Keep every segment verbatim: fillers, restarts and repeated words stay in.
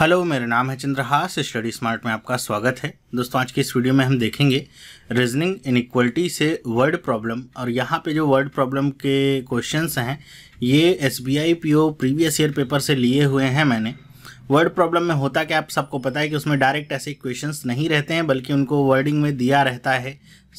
Hello, मेरा नाम है चंद्रहास। स्टडी स्मार्ट में आपका स्वागत है। दोस्तों, आज की इस वीडियो में हम देखेंगे रीजनिंग इनइक्वलिटी से वर्ड प्रॉब्लम। और यहाँ पे जो वर्ड प्रॉब्लम के क्वेश्चंस हैं ये SBI PO previous year paper से लिए हुए हैं मैंने। वर्ड प्रॉब्लम में होता क्या, आप सबको पता है कि उसमें डायरेक्ट ऐसे क्वेश्चंस नहीं रहते हैं, बल्कि उनको वर्डिंग में दिया रहता है,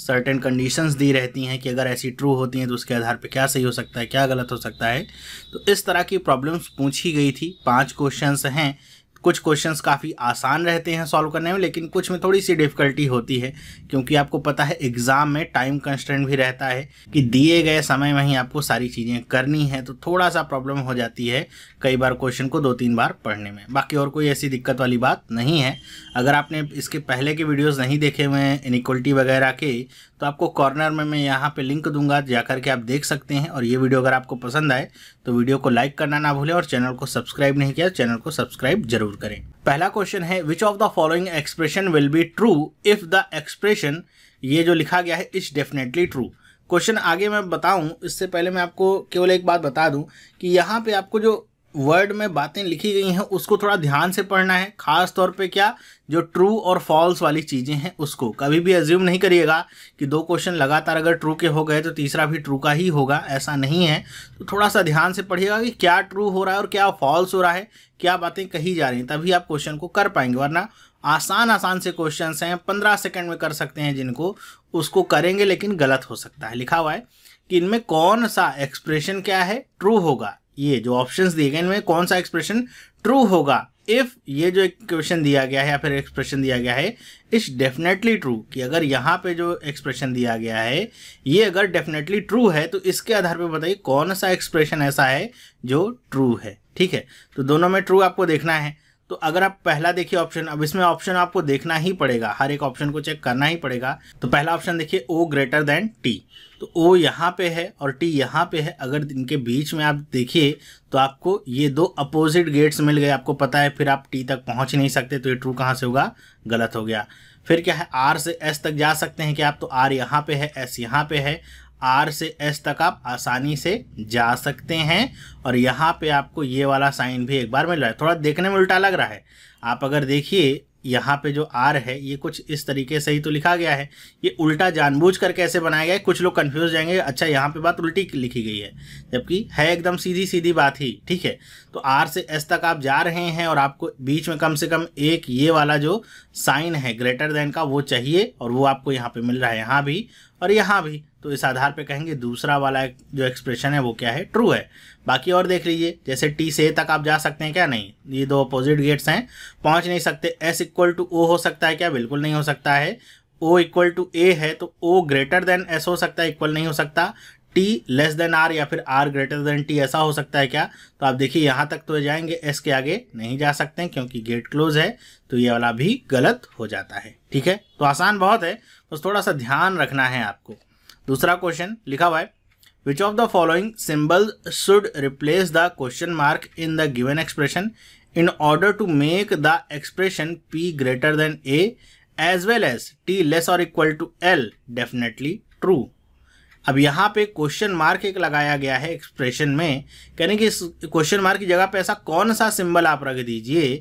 सर्टेन कंडीशंस दी रहती हैं कि अगर ऐसी ट्रू होती हैं तो उसके आधार पे क्या सही हो सकता है, क्या गलत हो सकता है। तो इस तरह की प्रॉब्लम्स पूछी गई थी। पाँच क्वेश्चंस हैं। कुछ क्वेश्चंस काफ़ी आसान रहते हैं सॉल्व करने में, लेकिन कुछ में थोड़ी सी डिफ़िकल्टी होती है, क्योंकि आपको पता है एग्ज़ाम में टाइम कंस्ट्रेंट भी रहता है कि दिए गए समय में ही आपको सारी चीज़ें करनी है। तो थोड़ा सा प्रॉब्लम हो जाती है कई बार क्वेश्चन को दो तीन बार पढ़ने में। बाकी और कोई ऐसी दिक्कत वाली बात नहीं है। अगर आपने इसके पहले के वीडियोज़ नहीं देखे हुए हैं इनइक्वलिटी वगैरह के, तो आपको कॉर्नर में मैं यहाँ पर लिंक दूंगा, जाकर के आप देख सकते हैं। और ये वीडियो अगर आपको पसंद आए तो वीडियो को लाइक करना ना भूलें, और चैनल को सब्सक्राइब नहीं किया चैनल को सब्सक्राइब जरूर करें। पहला क्वेश्चन है, which of the following expression will be true if the expression, ये जो लिखा गया है, इज डेफिनेटली ट्रू। क्वेश्चन आगे मैं बताऊं इससे पहले मैं आपको केवल एक बात बता दूं कि यहां पे आपको जो वर्ड में बातें लिखी गई हैं उसको थोड़ा ध्यान से पढ़ना है, खास तौर पे क्या जो ट्रू और फॉल्स वाली चीज़ें हैं उसको। कभी भी अज्यूम नहीं करिएगा कि दो क्वेश्चन लगातार अगर ट्रू के हो गए तो तीसरा भी ट्रू का ही होगा, ऐसा नहीं है। तो थोड़ा सा ध्यान से पढ़िएगा कि क्या ट्रू हो रहा है और क्या फॉल्स हो रहा है, क्या बातें कही जा रही हैं, तभी आप क्वेश्चन को कर पाएंगे। वरना आसान आसान से क्वेश्चन हैं, पंद्रह सेकेंड में कर सकते हैं जिनको, उसको करेंगे लेकिन गलत हो सकता है। लिखा हुआ है कि इनमें कौन सा एक्सप्रेशन क्या है, ट्रू होगा। ये जो ऑप्शंस दिए गए इनमें कौन सा एक्सप्रेशन ट्रू होगा इफ़, ये जो एक क्वेश्चन दिया गया है या फिर एक्सप्रेशन दिया गया है इज डेफिनेटली ट्रू, कि अगर यहाँ पे जो एक्सप्रेशन दिया गया है ये अगर डेफिनेटली ट्रू है तो इसके आधार पे बताइए कौन सा एक्सप्रेशन ऐसा है जो ट्रू है। ठीक है, तो दोनों में ट्रू आपको देखना है। तो अगर आप पहला देखिए ऑप्शन, अब इसमें ऑप्शन आपको देखना ही पड़ेगा, हर एक ऑप्शन को चेक करना ही पड़ेगा। तो पहला ऑप्शन देखिए, ओ ग्रेटर देन टी। तो ओ यहाँ पे है और टी यहाँ पे है, अगर इनके बीच में आप देखिए तो आपको ये दो अपोजिट गेट्स मिल गए, आपको पता है फिर आप टी तक पहुँच नहीं सकते, तो ये ट्रू कहाँ से होगा, गलत हो गया। फिर क्या है, आर से एस तक जा सकते हैं क्या आप, तो आर यहाँ पे है, एस यहाँ पे है, आर से एस तक आप आसानी से जा सकते हैं। और यहाँ पे आपको ये वाला साइन भी एक बार मिल रहा है, थोड़ा देखने में उल्टा लग रहा है। आप अगर देखिए यहाँ पे जो आर है ये कुछ इस तरीके से ही तो लिखा गया है, ये उल्टा जानबूझ कर कैसे बनाया गया है, कुछ लोग कंफ्यूज जाएंगे, अच्छा यहाँ पे बात उल्टी लिखी गई है, जबकि है एकदम सीधी सीधी बात ही। ठीक है, तो आर से एस तक आप जा रहे हैं और आपको बीच में कम से कम एक ये वाला जो साइन है ग्रेटर देन का वो चाहिए, और वो आपको यहाँ पे मिल रहा है, यहाँ भी और यहाँ भी। तो इस आधार पे कहेंगे दूसरा वाला जो एक्सप्रेशन है वो क्या है, ट्रू है। बाकी और देख लीजिए, जैसे टी से ए तक आप जा सकते हैं क्या, नहीं, ये दो अपोजिट गेट्स हैं, पहुंच नहीं सकते। एस इक्वल टू ओ हो सकता है क्या, बिल्कुल नहीं हो सकता है। ओ इक्वल टू ए है तो ओ ग्रेटर देन एस हो सकता है, इक्वल नहीं हो सकता। टी लेस देन आर या फिर आर ग्रेटर देन टी, ऐसा हो सकता है क्या। तो आप देखिए यहाँ तक तो जाएंगे, एस के आगे नहीं जा सकते हैं क्योंकि गेट क्लोज है, तो ये वाला भी गलत हो जाता है। ठीक है, तो आसान बहुत है, बस थोड़ा सा ध्यान रखना है आपको। दूसरा क्वेश्चन लिखा हुआ है, which of the following symbol should replace the question mark in the given expression in order to make the expression P greater than A as well as T less और equal to L definitely true. अब यहाँ पे question mark एक लगाया गया है expression में, कहने कि इस क्वेश्चन मार्क की जगह पे ऐसा कौन सा सिंबल आप रख दीजिए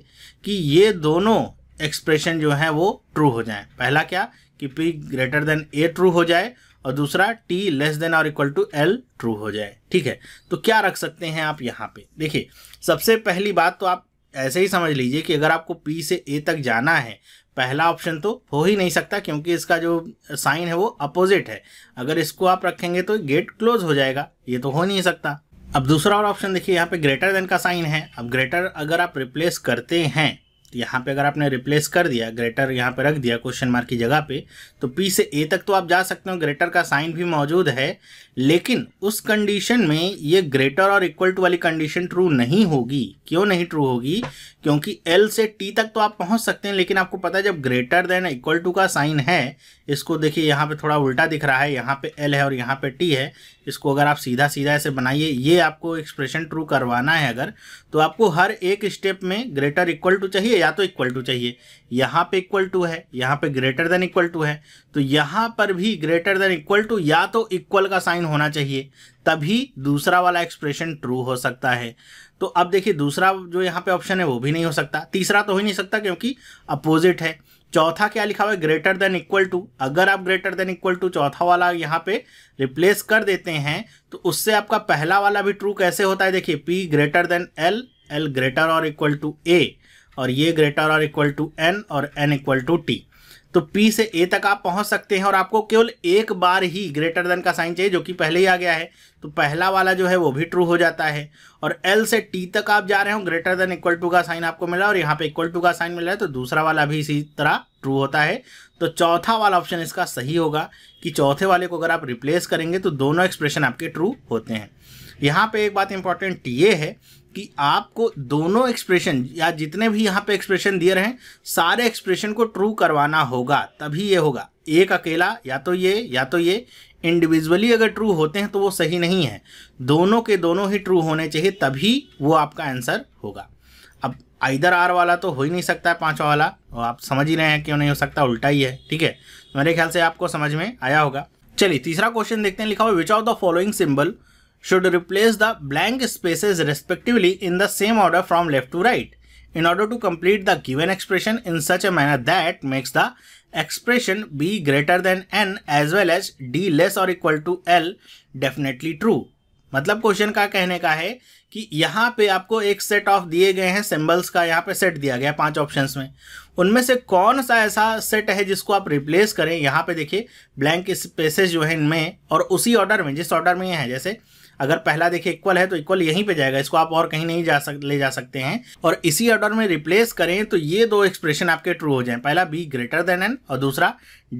कि ये दोनों एक्सप्रेशन जो है वो ट्रू हो जाए। पहला क्या कि P greater than A true हो जाए, और दूसरा t लेस देन और इक्वल टू एल ट्रू हो जाए। ठीक है, तो क्या रख सकते हैं आप यहाँ पे, देखिए सबसे पहली बात तो आप ऐसे ही समझ लीजिए कि अगर आपको p से a तक जाना है, पहला ऑप्शन तो हो ही नहीं सकता क्योंकि इसका जो साइन है वो अपोजिट है, अगर इसको आप रखेंगे तो गेट क्लोज हो जाएगा, ये तो हो नहीं सकता। अब दूसरा और ऑप्शन देखिए, यहाँ पे ग्रेटर देन का साइन है। अब ग्रेटर अगर आप रिप्लेस करते हैं, यहाँ पे अगर आपने रिप्लेस कर दिया, ग्रेटर यहाँ पे रख दिया क्वेश्चन मार्क की जगह पे, तो पी से ए तक तो आप जा सकते हो, ग्रेटर का साइन भी मौजूद है, लेकिन उस कंडीशन में ये ग्रेटर और इक्वल टू वाली कंडीशन ट्रू नहीं होगी। क्यों नहीं ट्रू होगी, क्योंकि एल से टी तक तो आप पहुंच सकते हैं, लेकिन आपको पता है जब ग्रेटर देन इक्वल टू का साइन है, इसको देखिए यहाँ पे थोड़ा उल्टा दिख रहा है, यहाँ पे एल है और यहाँ पे टी है, इसको अगर आप सीधा सीधा ऐसे बनाइए, ये आपको एक्सप्रेशन ट्रू करवाना है अगर, तो आपको हर एक स्टेप में ग्रेटर इक्वल टू चाहिए या तो इक्वल टू चाहिए। यहाँ पे इक्वल टू है, यहाँ पे ग्रेटर देन इक्वल टू है, तो यहाँ पर भी ग्रेटर देन इक्वल टू या तो इक्वल का साइन होना चाहिए, तभी दूसरा वाला एक्सप्रेशन ट्रू हो सकता है। तो अब देखिए दूसरा जो यहाँ पे ऑप्शन है वो भी नहीं हो सकता, तीसरा तो हो ही नहीं सकता क्योंकि अपोजिट है। चौथा क्या लिखा हुआ है, ग्रेटर देन इक्वल टू। अगर आप ग्रेटर देन इक्वल टू चौथा वाला यहाँ पे रिप्लेस कर देते हैं तो उससे आपका पहला वाला भी ट्रू कैसे होता है, देखिए P greater than L, L greater और इक्वल टू A, और ये ग्रेटर और इक्वल टू N और N इक्वल टू T। तो P से A तक आप पहुंच सकते हैं और आपको केवल एक बार ही ग्रेटर देन का साइन चाहिए जो कि पहले ही आ गया है, तो पहला वाला जो है वो भी ट्रू हो जाता है। और L से T तक आप जा रहे हो, ग्रेटर देन इक्वल टू का साइन आपको मिला और यहाँ पे इक्वल टू का साइन मिला है, तो दूसरा वाला भी इसी तरह ट्रू होता है। तो चौथा वाला ऑप्शन इसका सही होगा कि चौथे वाले को अगर आप रिप्लेस करेंगे तो दोनों एक्सप्रेशन आपके ट्रू होते हैं। यहाँ पे एक बात इंपॉर्टेंट ये है कि आपको दोनों एक्सप्रेशन या जितने भी यहाँ पे एक्सप्रेशन दिए रहें सारे एक्सप्रेशन को ट्रू करवाना होगा, तभी ये होगा। एक अकेला या तो ये या तो ये इंडिविजुअली अगर ट्रू होते हैं तो वो सही नहीं है, दोनों के दोनों ही ट्रू होने चाहिए तभी वो आपका आंसर होगा। अब आइदर आर वाला तो हो ही नहीं सकता है, पाँचवा वाला, और आप समझ ही रहे हैं क्यों नहीं हो सकता, उल्टा ही है। ठीक है, मेरे ख्याल से आपको समझ में आया होगा। चलिए तीसरा क्वेश्चन देखते हैं, लिखा हुआ which of the following symbol should replace the blank spaces respectively in the same order from left to right in order to complete the given expression in such a manner that makes the expression b greater than n as well as d less or equal to l definitely true। मतलब question का कहने का है कि यहाँ पे आपको एक सेट ऑफ दिए गए हैं सिंबल्स का, यहाँ पे सेट दिया गया है पांच ऑप्शंस में, उनमें से कौन सा ऐसा सेट है जिसको आप रिप्लेस करें। यहाँ पे देखिए ब्लैंक स्पेसेस जो है इनमें, और उसी ऑर्डर में जिस ऑर्डर में ये है, जैसे अगर पहला देखिए इक्वल है तो इक्वल यहीं पे जाएगा, इसको आप और कहीं नहीं जा सक ले जा सकते हैं, और इसी ऑर्डर में रिप्लेस करें तो ये दो एक्सप्रेशन आपके ट्रू हो जाएं, पहला b ग्रेटर देन n और दूसरा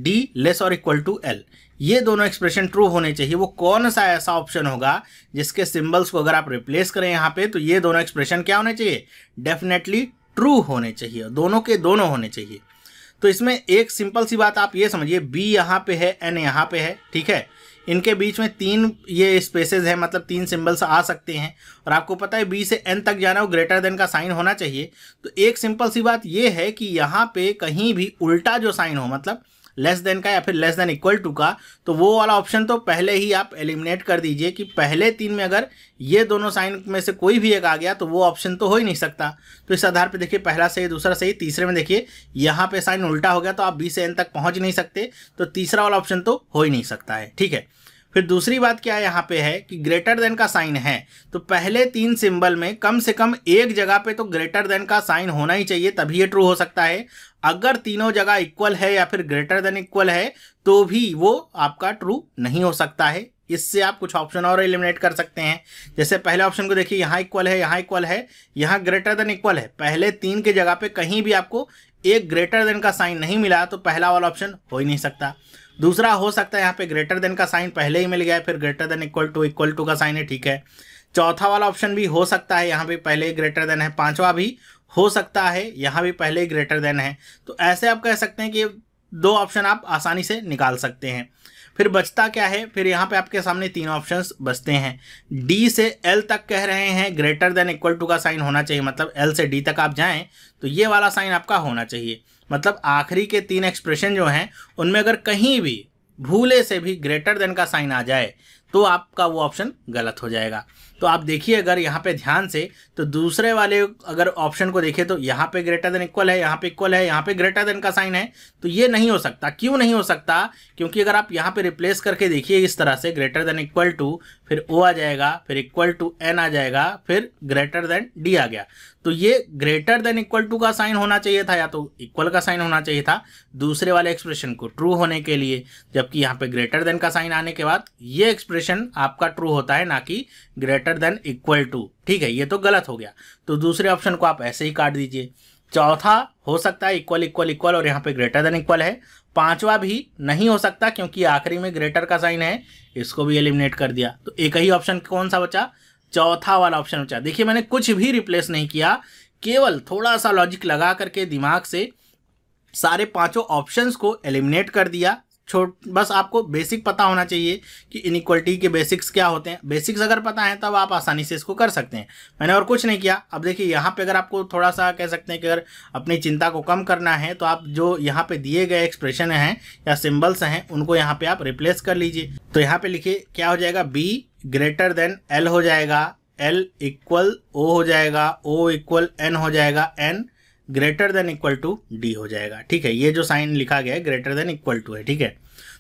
d लेस और इक्वल टू l। ये दोनों एक्सप्रेशन ट्रू होने चाहिए। वो कौन सा ऐसा ऑप्शन होगा जिसके सिम्बल्स को अगर आप रिप्लेस करें यहाँ पे तो ये दोनों एक्सप्रेशन क्या होने चाहिए, डेफिनेटली ट्रू होने चाहिए, दोनों के दोनों होने चाहिए। तो इसमें एक सिंपल सी बात आप ये समझिए, b यहाँ पे है n यहाँ पे है, ठीक है, इनके बीच में तीन ये स्पेसेस हैं, मतलब तीन सिंबल्स आ सकते हैं, और आपको पता है बी से एन तक जाना हो ग्रेटर देन का साइन होना चाहिए। तो एक सिंपल सी बात ये है कि यहाँ पे कहीं भी उल्टा जो साइन हो, मतलब लेस देन का या फिर लेस देन इक्वल टू का, तो वो वाला ऑप्शन तो पहले ही आप एलिमिनेट कर दीजिए कि पहले तीन में अगर ये दोनों साइन में से कोई भी एक आ गया तो वो ऑप्शन तो हो ही नहीं सकता। तो इस आधार पे देखिए पहला सही दूसरा सही, तीसरे में देखिए यहाँ पे साइन उल्टा हो गया तो आप बी से एन तक पहुँच नहीं सकते, तो तीसरा वाला ऑप्शन तो हो ही नहीं सकता है। ठीक है, फिर दूसरी बात क्या है यहाँ पे है कि ग्रेटर देन का साइन है तो पहले तीन सिंबल में कम से कम एक जगह पे तो ग्रेटर देन का साइन होना ही चाहिए, तभी ये ट्रू हो सकता है। अगर तीनों जगह इक्वल है या फिर ग्रेटर देन इक्वल है तो भी वो आपका ट्रू नहीं हो सकता है। इससे आप कुछ ऑप्शन और एलिमिनेट कर सकते हैं, जैसे पहले ऑप्शन को देखिए यहाँ इक्वल है यहाँ इक्वल है यहाँ ग्रेटर देन इक्वल है, पहले तीन के जगह पे कहीं भी आपको एक ग्रेटर देन का साइन नहीं मिला तो पहला वाला ऑप्शन हो ही नहीं सकता। दूसरा हो सकता है यहाँ पे ग्रेटर देन का साइन पहले ही मिल गया है, फिर greater than equal to equal to का साइन है, ठीक है। चौथा वाला ऑप्शन भी हो सकता है, यहाँ पे पहले ही ग्रेटर देन है। पांचवा भी हो सकता है, यहाँ भी पहले ही ग्रेटर देन है। तो ऐसे आप कह सकते हैं कि दो ऑप्शन आप आसानी से निकाल सकते हैं। फिर बचता क्या है, फिर यहाँ पे आपके सामने तीन ऑप्शंस बचते हैं। डी से एल तक कह रहे हैं ग्रेटर देन इक्वल टू का साइन होना चाहिए, मतलब एल से डी तक आप जाएं तो ये वाला साइन आपका होना चाहिए, मतलब आखिरी के तीन एक्सप्रेशन जो हैं उनमें अगर कहीं भी भूले से भी ग्रेटर देन का साइन आ जाए तो आपका वो ऑप्शन गलत हो जाएगा। तो आप देखिए अगर यहाँ पे ध्यान से तो दूसरे वाले अगर ऑप्शन को देखिए तो यहाँ पे ग्रेटर देन इक्वल है यहाँ पे इक्वल है यहाँ पे ग्रेटर देन का साइन है, तो ये नहीं हो सकता। क्यों नहीं हो सकता, क्योंकि अगर आप यहाँ पे रिप्लेस करके देखिए इस तरह से ग्रेटर देन इक्वल टू फिर ओ आ जाएगा फिर इक्वल टू एन आ जाएगा फिर ग्रेटर देन डी आ गया, तो ये ग्रेटर देन इक्वल टू का साइन होना चाहिए था या तो इक्वल का साइन होना चाहिए था दूसरे वाले एक्सप्रेशन को ट्रू होने के लिए, जबकि यहाँ पे ग्रेटर देन का साइन आने के बाद ये एक्सप्रेशन आपका ट्रू होता है, ना कि ग्रेटर देन इक्वल टू। ठीक है, ये तो गलत हो गया, तो दूसरे ऑप्शन को आप ऐसे ही काट दीजिए। चौथा हो सकता है इक्वल इक्वल इक्वल और यहाँ पे ग्रेटर देन इक्वल है। पांचवा भी नहीं हो सकता क्योंकि आखिरी में ग्रेटर का साइन है, इसको भी एलिमिनेट कर दिया। तो एक ही ऑप्शन कौन सा बचा, चौथा वाला ऑप्शन बचा। देखिए मैंने कुछ भी रिप्लेस नहीं किया, केवल थोड़ा सा लॉजिक लगा करके दिमाग से सारे पांचों ऑप्शन को एलिमिनेट कर दिया। छोट बस आपको बेसिक पता होना चाहिए कि इनइक्वालिटी के बेसिक्स क्या होते हैं, बेसिक्स अगर पता है तब आप आसानी से इसको कर सकते हैं, मैंने और कुछ नहीं किया। अब देखिए यहाँ पे अगर आपको थोड़ा सा कह सकते हैं कि अगर अपनी चिंता को कम करना है तो आप जो यहाँ पे दिए गए एक्सप्रेशन हैं या सिम्बल्स हैं उनको यहाँ पे आप रिप्लेस कर लीजिए। तो यहाँ पे लिखिए क्या हो जाएगा, बी ग्रेटर देन एल हो जाएगा, L इक्वल O हो जाएगा, O इक्वल N हो जाएगा, N greater than equal to D हो जाएगा। ठीक है, ये जो साइन लिखा गया है ग्रेटर देन इक्वल टू है। ठीक है,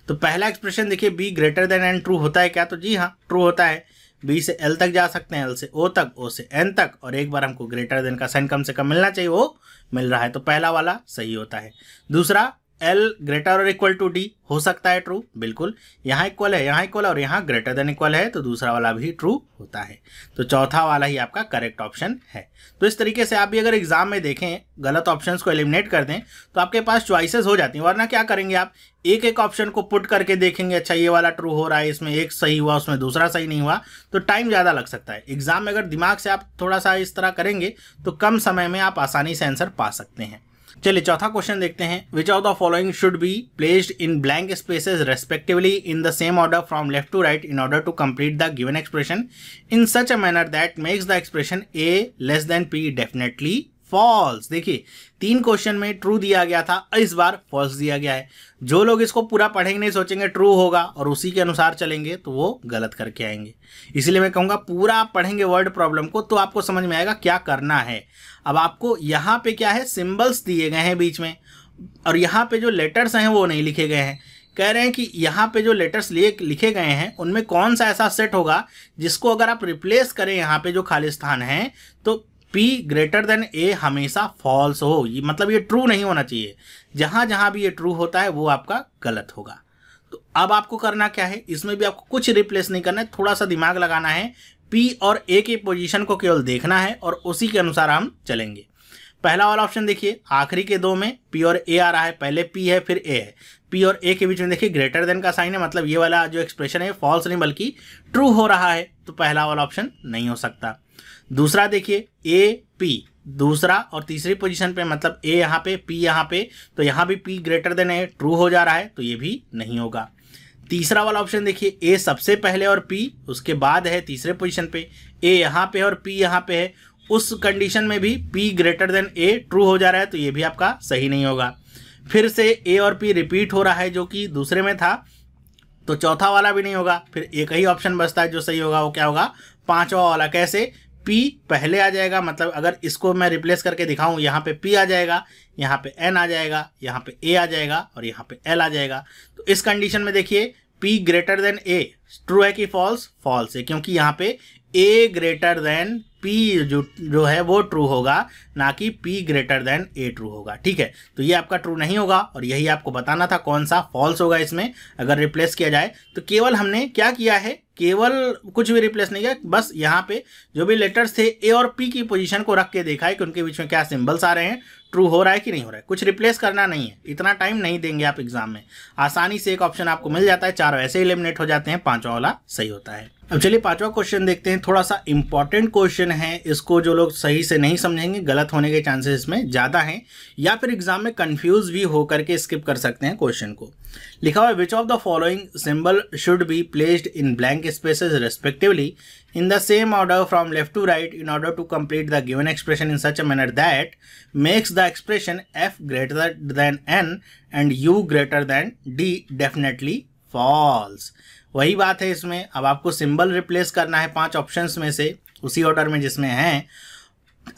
तो पहला एक्सप्रेशन देखिए B greater than N true होता है क्या? तो जी हाँ, ट्रू होता है। B से L तक जा सकते हैं, L से O तक, O से N तक, और एक बार हमको ग्रेटर देन का साइन कम से कम मिलना चाहिए, वो मिल रहा है, तो पहला वाला सही होता है। दूसरा L ग्रेटर और इक्वल टू डी हो सकता है, ट्रू, बिल्कुल। यहाँ इक्वल है, यहाँ इक्वल है और यहाँ ग्रेटर देन इक्वल है, तो दूसरा वाला भी ट्रू होता है। तो चौथा वाला ही आपका करेक्ट ऑप्शन है। तो इस तरीके से आप भी अगर एग्जाम में देखें, गलत ऑप्शंस को एलिमिनेट कर दें, तो आपके पास चॉइसेस हो जाती हैं। वरना क्या करेंगे आप, एक एक ऑप्शन को पुट करके देखेंगे, अच्छा ये वाला ट्रू हो रहा है, इसमें एक सही हुआ, उसमें दूसरा सही नहीं हुआ, तो टाइम ज़्यादा लग सकता है। एग्जाम में अगर दिमाग से आप थोड़ा सा इस तरह करेंगे तो कम समय में आप आसानी से आंसर पा सकते हैं। चलिए चौथा क्वेश्चन देखते हैं। Which of the following should be placed in blank spaces respectively in the same order from left to right in order to complete the given expression in such a manner that makes the expression A less than P definitely false. देखिए, तीन question में true दिया गया था, इस बार false दिया गया है। जो लोग इसको पूरा पढ़ेंगे नहीं, सोचेंगे ट्रू होगा और उसी के अनुसार चलेंगे, तो वो गलत करके आएंगे। इसलिए मैं कहूँगा पूरा आप पढ़ेंगे वर्ड प्रॉब्लम को, तो आपको समझ में आएगा क्या करना है। अब आपको यहाँ पे क्या है, सिम्बल्स दिए गए हैं बीच में, और यहाँ पे जो लेटर्स हैं वो नहीं लिखे गए हैं। कह रहे हैं कि यहाँ पे जो लेटर्स लिए लिखे गए हैं उनमें कौन सा ऐसा सेट होगा जिसको अगर आप रिप्लेस करें यहाँ पे जो खाली स्थान है, तो P ग्रेटर देन A हमेशा फॉल्स हो, ये मतलब ये ट्रू नहीं होना चाहिए। जहाँ जहाँ भी ये ट्रू होता है वो आपका गलत होगा। तो अब आपको करना क्या है, इसमें भी आपको कुछ रिप्लेस नहीं करना है, थोड़ा सा दिमाग लगाना है। P और A की पोजीशन को केवल देखना है और उसी के अनुसार हम चलेंगे। पहला वाला ऑप्शन देखिए, आखिरी के दो में P और A आ रहा है, पहले P है फिर A है। P और A के बीच में देखिए ग्रेटर देन का साइन है, मतलब ये वाला जो एक्सप्रेशन है फॉल्स नहीं बल्कि ट्रू हो रहा है, तो पहला वाला ऑप्शन नहीं हो सकता। दूसरा देखिए, ए पी दूसरा और तीसरी पोजीशन पे, मतलब ए यहाँ पे पी यहाँ पे, तो यहाँ भी P greater than A true हो जा रहा है, तो ये भी नहीं होगा। तीसरा वाला ऑप्शन देखिए, ए सबसे पहले और पी उसके बाद है, तीसरे पोजीशन पे ए यहाँ पे और पी यहाँ पे है, उस कंडीशन में भी P greater than A true हो जा रहा है, तो ये भी आपका सही नहीं होगा। फिर से ए और पी रिपीट हो रहा है जो कि दूसरे में था, तो चौथा वाला भी नहीं होगा। फिर एक ही ऑप्शन बचता है जो सही होगा, वो क्या होगा, पाँचवा वाला। कैसे, P पहले आ जाएगा, मतलब अगर इसको मैं रिप्लेस करके दिखाऊं, यहाँ पे P आ जाएगा, यहाँ पे N आ जाएगा, यहाँ पे A आ जाएगा और यहाँ पे L आ जाएगा। तो इस कंडीशन में देखिए P greater than A true है कि फॉल्स, फॉल्स है, क्योंकि यहाँ पे A ग्रेटर देन P जो जो है वो ट्रू होगा, ना कि P greater than A true होगा। ठीक है, तो ये आपका ट्रू नहीं होगा और यही आपको बताना था कौन सा फॉल्स होगा। इसमें अगर रिप्लेस किया जाए तो केवल हमने क्या किया है, केवल कुछ भी रिप्लेस नहीं किया, बस यहाँ पे जो भी लेटर्स थे A और P की पोजीशन को रख के देखा है कि उनके बीच में क्या सिंबल्स आ रहे हैं, ट्रू हो रहा है कि नहीं हो रहा है। कुछ रिप्लेस करना नहीं है, इतना टाइम नहीं देंगे आप एग्जाम में। आसानी से एक ऑप्शन आपको मिल जाता है, चार वैसे ही एलिमिनेट हो जाते हैं, पांचवा वाला सही होता है। अब चलिए पांचवा क्वेश्चन देखते हैं, थोड़ा सा इंपॉर्टेंट क्वेश्चन है, इसको जो लोग सही से नहीं समझेंगे गलत होने के चांसेस इसमें ज़्यादा हैं, या फिर एग्जाम में कंफ्यूज भी हो करके स्किप कर सकते हैं क्वेश्चन को। लिखा हुआ है, which of the following symbol should be placed in blank spaces respectively in the same order from left to right in order to complete the given expression in such a manner that makes the expression F greater than N and U greater than D definitely false. वही बात है इसमें, अब आपको symbol replace करना है पांच options में से उसी ऑर्डर में जिसमें हैं।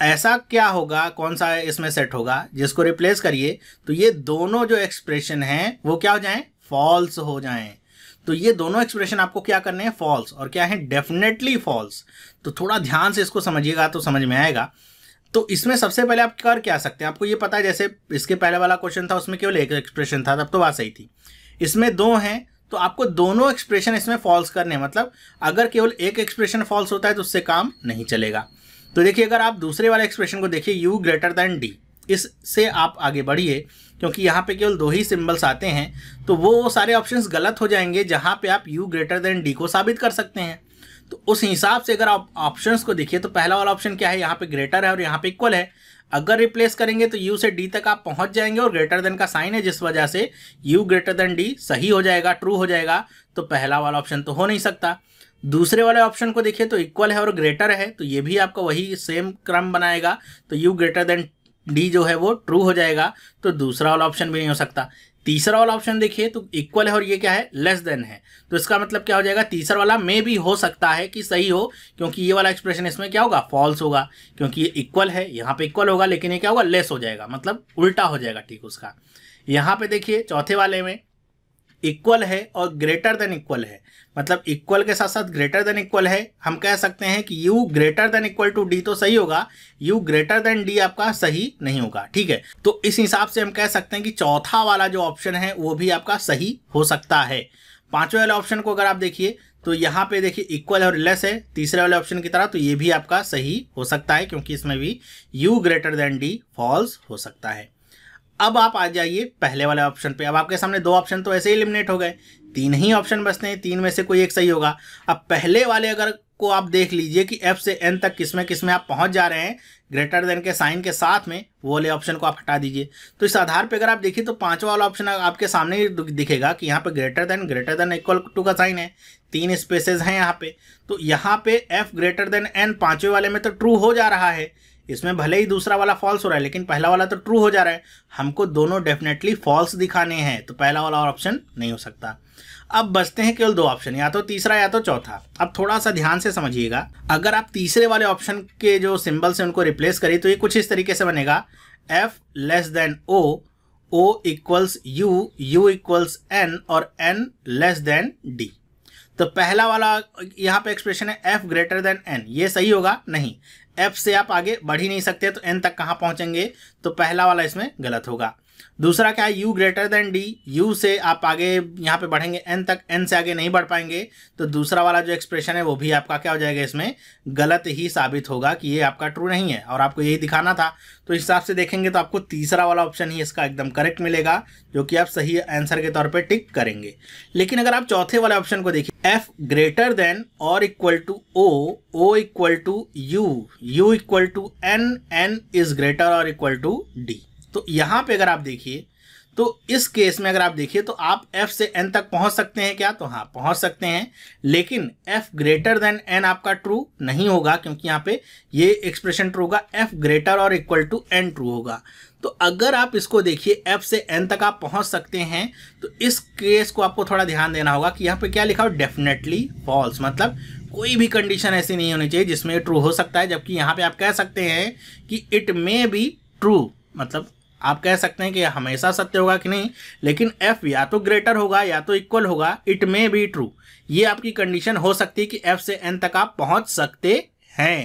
ऐसा क्या होगा, कौन सा इसमें सेट होगा जिसको रिप्लेस करिए तो ये दोनों जो एक्सप्रेशन हैं वो क्या हो जाएं, फॉल्स हो जाएं। तो ये दोनों एक्सप्रेशन आपको क्या करने हैं, फॉल्स, और क्या है, डेफिनेटली फॉल्स। तो थोड़ा ध्यान से इसको समझिएगा तो समझ में आएगा। तो इसमें सबसे पहले आप कर क्या सकते हैं, आपको ये पता है जैसे इसके पहले वाला क्वेश्चन था उसमें केवल एक एक्सप्रेशन था, तब तो बात सही थी। इसमें दो हैं तो आपको दोनों एक्सप्रेशन इसमें फॉल्स करने हैं, मतलब अगर केवल एक एक्सप्रेशन फॉल्स होता है तो उससे काम नहीं चलेगा। तो देखिए, अगर आप दूसरे वाले एक्सप्रेशन को देखिए, u ग्रेटर दैन d, इससे आप आगे बढ़िए क्योंकि यहाँ पे केवल दो ही सिंबल्स आते हैं, तो वो सारे ऑप्शंस गलत हो जाएंगे जहाँ पे आप u ग्रेटर दैन d को साबित कर सकते हैं। तो उस हिसाब से अगर आप ऑप्शंस को देखिए तो पहला वाला ऑप्शन क्या है, यहाँ पे ग्रेटर है और यहाँ पे इक्वल है, अगर रिप्लेस करेंगे तो यू से डी तक आप पहुंच जाएंगे और ग्रेटर देन का साइन है जिस वजह से यू ग्रेटर देन डी सही हो जाएगा, ट्रू हो जाएगा, तो पहला वाला ऑप्शन तो हो नहीं सकता। दूसरे वाले ऑप्शन को देखिए तो इक्वल है और ग्रेटर है, तो ये भी आपका वही सेम क्रम बनाएगा, तो यू ग्रेटर देन डी जो है वो ट्रू हो जाएगा, तो दूसरा वाला ऑप्शन भी नहीं हो सकता। तीसरा वाला ऑप्शन देखिए तो इक्वल है और ये क्या है, लेस देन है, तो इसका मतलब क्या हो जाएगा, तीसरा वाला मे भी हो सकता है कि सही हो, क्योंकि ये वाला एक्सप्रेशन इसमें क्या होगा, फॉल्स होगा, क्योंकि ये इक्वल है, यहाँ पे इक्वल होगा लेकिन ये क्या होगा, लेस हो जाएगा, मतलब उल्टा हो जाएगा ठीक उसका। यहाँ पे देखिए चौथे वाले में इक्वल है और ग्रेटर देन इक्वल है, मतलब इक्वल के साथ साथ ग्रेटर देन इक्वल है। हम कह सकते हैं कि U greater than equal to D तो सही होगा, यू ग्रेटर देन डी आपका सही नहीं होगा। ठीक है, तो इस हिसाब से हम कह सकते हैं कि चौथा वाला जो ऑप्शन है वो भी आपका सही हो सकता है। पांचवें वाले ऑप्शन को अगर आप देखिए तो यहाँ पे देखिए इक्वल और लेस है तीसरे वाले ऑप्शन की तरह, तो ये भी आपका सही हो सकता है क्योंकि इसमें भी U greater than D false हो सकता है। अब आप आ जाइए पहले वाले ऑप्शन पे। अब आपके सामने दो ऑप्शन तो ऐसे ही एलिमिनेट हो गए, तीन ही ऑप्शन बचते हैं, तीन में से कोई एक सही होगा। अब पहले वाले अगर को आप देख लीजिए कि F से N तक किसमें किसमें आप पहुंच जा रहे हैं ग्रेटर देन के साइन के साथ में, वो वाले ऑप्शन को आप हटा दीजिए। तो इस आधार पे अगर आप देखिए तो पांचवा वाला ऑप्शन आपके सामने ही दिखेगा कि यहाँ पे greater than greater than equal to का साइन है, तीन स्पेसेस हैं यहाँ पे, तो यहाँ पे एफ ग्रेटर देन एन पाँचवें वाले में तो ट्रू हो जा रहा है, इसमें भले ही दूसरा वाला फॉल्स हो रहा है लेकिन पहला वाला तो ट्रू हो जा रहा है, हमको दोनों डेफिनेटली फॉल्स दिखाने हैं, तो पहला वाला और ऑप्शन नहीं हो सकता। अब बचते हैं केवल दो ऑप्शन, या तो तीसरा या तो चौथा। अब थोड़ा सा ध्यान से समझिएगा, अगर आप तीसरे वाले ऑप्शन के जो सिंबल्स हैं उनको रिप्लेस करें तो ये कुछ इस तरीके से बनेगा, F less than O, O equals U, U equals N और एन लेस देन डी। तो पहला वाला यहाँ पे एक्सप्रेशन है एफ ग्रेटर देन एन, ये सही होगा नहीं, एफ से आप आगे बढ़ ही नहीं सकते तो एन तक कहाँ पहुँचेंगे, तो पहला वाला इसमें गलत होगा। दूसरा क्या है, U greater than D, U से आप आगे यहाँ पे बढ़ेंगे एन तक, एन से आगे नहीं बढ़ पाएंगे, तो दूसरा वाला जो एक्सप्रेशन है वो भी आपका क्या हो जाएगा, इसमें गलत ही साबित होगा कि ये आपका ट्रू नहीं है और आपको यही दिखाना था। तो इस हिसाब से देखेंगे तो आपको तीसरा वाला ऑप्शन ही इसका एकदम करेक्ट मिलेगा, जो कि आप सही आंसर के तौर पर टिक करेंगे। लेकिन अगर आप चौथे वाले ऑप्शन को देखिए, एफ ग्रेटर देन और equal to O, O equal to U, U equal to N, N is greater और इक्वल टू डी, तो यहाँ पे अगर आप देखिए तो इस केस में अगर आप देखिए तो आप f से n तक पहुँच सकते हैं क्या, तो हाँ पहुँच सकते हैं, लेकिन f ग्रेटर देन n आपका ट्रू नहीं होगा क्योंकि यहाँ पे ये एक्सप्रेशन ट्रू होगा, f ग्रेटर और इक्वल टू n ट्रू होगा। तो अगर आप इसको देखिए f से n तक आप पहुँच सकते हैं, तो इस केस को आपको थोड़ा ध्यान देना होगा कि यहाँ पे क्या लिखा हो, डेफिनेटली फॉल्स, मतलब कोई भी कंडीशन ऐसी नहीं होनी चाहिए जिसमें ये ट्रू हो सकता है, जबकि यहाँ पर आप कह सकते हैं कि इट मे बी ट्रू, मतलब आप कह सकते हैं कि हमेशा सत्य होगा कि नहीं, लेकिन f या तो ग्रेटर होगा या तो इक्वल होगा, इट मे बी ट्रू, ये आपकी कंडीशन हो सकती है कि f से n तक आप पहुंच सकते हैं।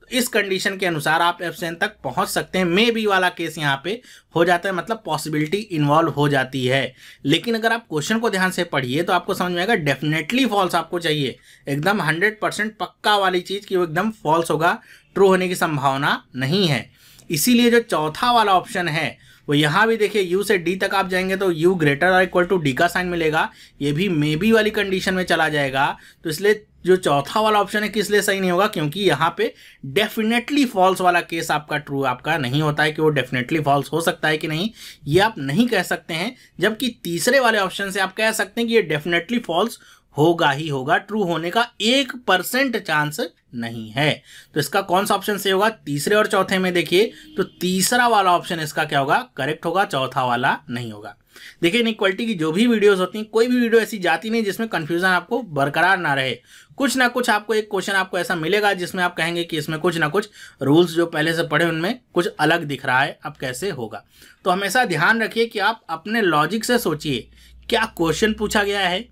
तो इस कंडीशन के अनुसार आप f से n तक पहुंच सकते हैं, मे बी वाला केस यहाँ पे हो जाता है, मतलब पॉसिबिलिटी इन्वॉल्व हो जाती है। लेकिन अगर आप क्वेश्चन को ध्यान से पढ़िए तो आपको समझ में आएगा डेफिनेटली फॉल्स आपको चाहिए, एकदम हंड्रेड परसेंट पक्का वाली चीज़ कि वो एकदम फॉल्स होगा, ट्रू होने की संभावना नहीं है। इसीलिए जो चौथा वाला ऑप्शन है वो यहाँ भी देखिए, यू से डी तक आप जाएंगे तो यू ग्रेटर और इक्वल टू डी का साइन मिलेगा, ये भी मे बी वाली कंडीशन में चला जाएगा। तो इसलिए जो चौथा वाला ऑप्शन है किस लिए सही नहीं होगा, क्योंकि यहाँ पे डेफिनेटली फॉल्स वाला केस आपका ट्रू आपका नहीं होता है, कि वो डेफिनेटली फॉल्स हो सकता है कि नहीं ये आप नहीं कह सकते हैं, जबकि तीसरे वाले ऑप्शन से आप कह सकते हैं कि ये डेफिनेटली फॉल्स होगा ही होगा, ट्रू होने का एक परसेंट चांस नहीं है। तो इसका कौन सा ऑप्शन सही होगा, तीसरे और चौथे में देखिए तो तीसरा वाला ऑप्शन इसका क्या होगा, करेक्ट होगा, चौथा वाला नहीं होगा। देखिए इनइक्वालिटी की जो भी वीडियोस होती हैं, कोई भी वीडियो ऐसी जाती नहीं जिसमें कंफ्यूजन आपको बरकरार ना रहे, कुछ ना कुछ आपको एक क्वेश्चन आपको ऐसा मिलेगा जिसमें आप कहेंगे कि इसमें कुछ ना कुछ रूल्स जो पहले से पढ़े उनमें कुछ अलग दिख रहा है, अब कैसे होगा। तो हमेशा ध्यान रखिए कि आप अपने लॉजिक से सोचिए, क्या क्वेश्चन पूछा गया है,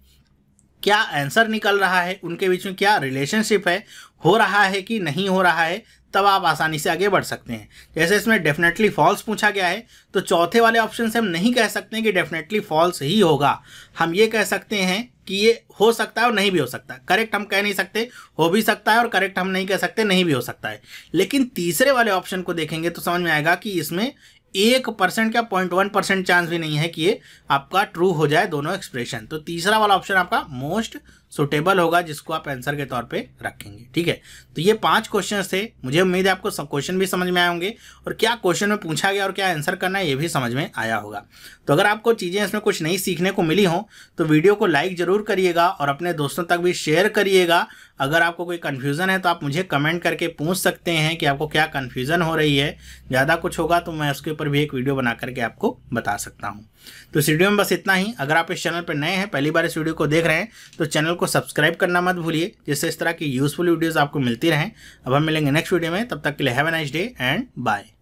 क्या आंसर निकल रहा है, उनके बीच में क्या रिलेशनशिप है, हो रहा है कि नहीं हो रहा है, तब आप आसानी से आगे बढ़ सकते हैं। जैसे इसमें डेफिनेटली फॉल्स पूछा गया है तो चौथे वाले ऑप्शन से हम नहीं कह सकते हैं कि डेफिनेटली फॉल्स ही होगा, हम ये कह सकते हैं कि ये हो सकता है और नहीं भी हो सकता, करेक्ट हम कह नहीं सकते, हो भी सकता है और करेक्ट हम नहीं कह सकते, नहीं भी हो सकता है। लेकिन तीसरे वाले ऑप्शन को देखेंगे तो समझ में आएगा कि इसमें एक परसेंट क्या पॉइंट वन परसेंट चांस भी नहीं है कि ये आपका ट्रू हो जाए दोनों एक्सप्रेशन। तो तीसरा वाला ऑप्शन आपका मोस्ट सो टेबल होगा जिसको आप आंसर के तौर पे रखेंगे। ठीक है, तो ये पांच क्वेश्चन थे। मुझे उम्मीद है आपको सब क्वेश्चन भी समझ में आए होंगे और क्या क्वेश्चन में पूछा गया और क्या आंसर करना है ये भी समझ में आया होगा। तो अगर आपको चीज़ें इसमें कुछ नई सीखने को मिली हो तो वीडियो को लाइक ज़रूर करिएगा और अपने दोस्तों तक भी शेयर करिएगा। अगर आपको कोई कन्फ्यूज़न है तो आप मुझे कमेंट करके पूछ सकते हैं कि आपको क्या कन्फ्यूज़न हो रही है। ज़्यादा कुछ होगा तो मैं उसके ऊपर भी एक वीडियो बना करके आपको बता सकता हूँ। तो इस वीडियो में बस इतना ही। अगर आप इस चैनल पर नए हैं, पहली बार इस वीडियो को देख रहे हैं तो चैनल को सब्सक्राइब करना मत भूलिए जिससे इस तरह की यूजफुल वीडियोज़ आपको मिलती रहें। अब हम मिलेंगे नेक्स्ट वीडियो में, तब तक के लिए have a nice day and bye.